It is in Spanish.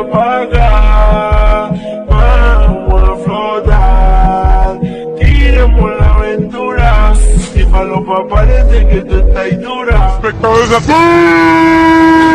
apagar, vamos a flotar, tiremos la aventura, y para los papás parece que tú estás dura.